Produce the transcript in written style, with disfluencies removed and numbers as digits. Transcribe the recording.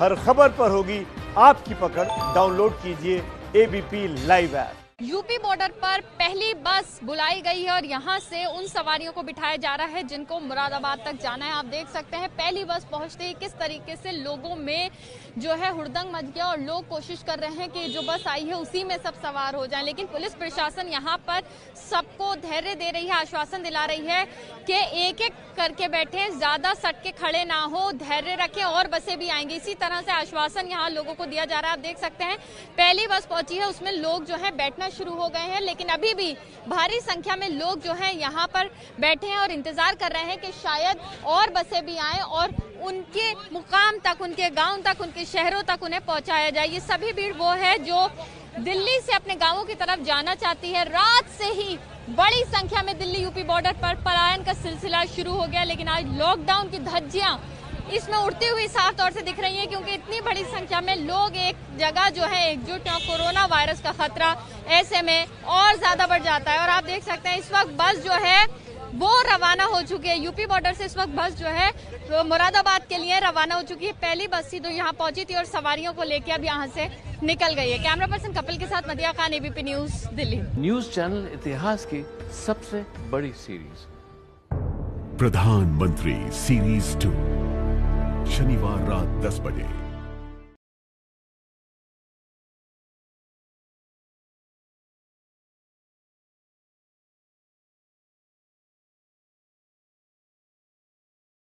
हर खबर पर होगी आपकी पकड़। डाउनलोड कीजिए ABP live app. UP border पर पहली बस बुलाई गई है और यहां से उन सवारियों को बिठाया जा रहा है जिनको मुरादाबाद तक जाना है। आप देख सकते हैं पहली बस पहुंचते ही किस तरीके से लोगों में जो है हुड़दंग मच गया और लोग कोशिश कर रहे हैं कि जो बस आई है उसी में सब सवार हो जाएं। लेकिन पुलिस प्रशासन यहां पर सबको धैर्य दे रही है, आश्वासन दिला रही है कि एक एक करके बैठे, ज्यादा सट के खड़े ना हो, धैर्य रखें और बसें भी आएंगी। इसी तरह से आश्वासन यहाँ लोगों को दिया जा रहा है। आप देख सकते हैं पहली बस पहुंची है, उसमें लोग जो है बैठना शुरू हो गए हैं, लेकिन अभी भी भारी संख्या में लोग जो हैं यहाँ पर बैठे हैं और इंतजार कर रहे हैं कि शायद और बसें भी आएं और उनके मुकाम तक, उनके गांव तक, उनके शहरों तक उन्हें पहुंचाया जाए। ये सभी भीड़ वो है जो दिल्ली से अपने गांवों की तरफ जाना चाहती है। रात से ही बड़ी संख्या में दिल्ली यूपी बॉर्डर पर पलायन का सिलसिला शुरू हो गया, लेकिन आज लॉकडाउन की धज्जियां इसमें उड़ती हुई साफ तौर से दिख रही है क्योंकि इतनी बड़ी संख्या में लोग एक जगह जो है एकजुट हैं। कोरोना वायरस का खतरा ऐसे में और ज्यादा बढ़ जाता है और आप देख सकते हैं इस वक्त बस जो है वो रवाना हो चुकी है। यूपी बॉर्डर से इस वक्त बस जो है तो मुरादाबाद के लिए रवाना हो चुकी है। पहली बस थी तो यहाँ पहुंची थी और सवारियों को लेकर अब यहाँ से निकल गई है। कैमरा पर्सन कपिल के साथ Madiya Khan, ABP news Delhi. News channel इतिहास की सबसे बड़ी सीरीज प्रधानमंत्री सीरीज 2 शनिवार रात 10 बजे।